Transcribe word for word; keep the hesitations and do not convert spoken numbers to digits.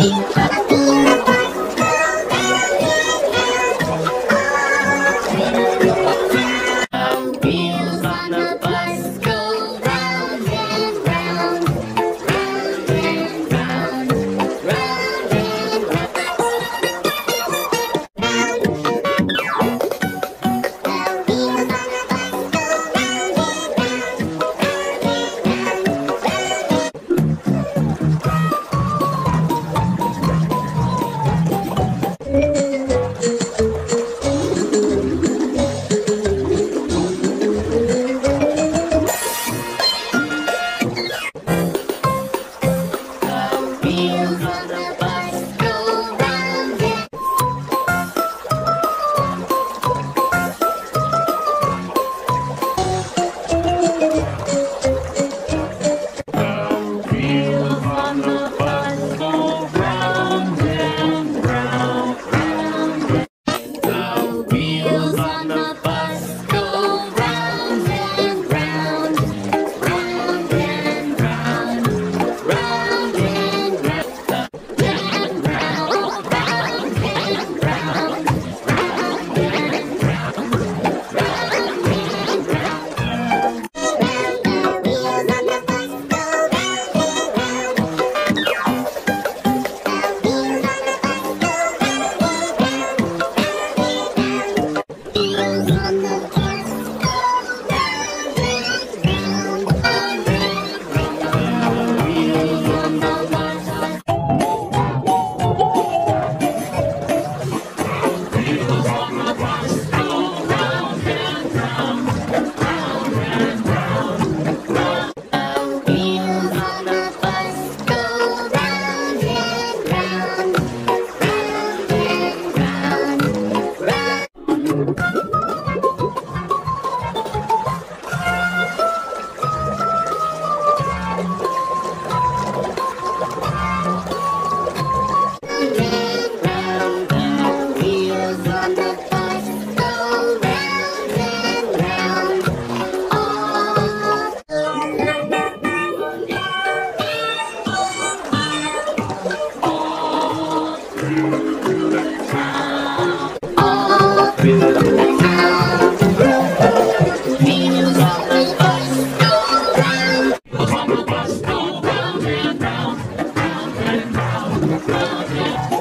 Round and round, round and round.